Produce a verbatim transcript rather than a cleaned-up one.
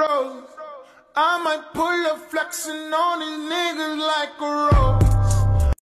bros. I might pull up flexing on these niggas like a rose.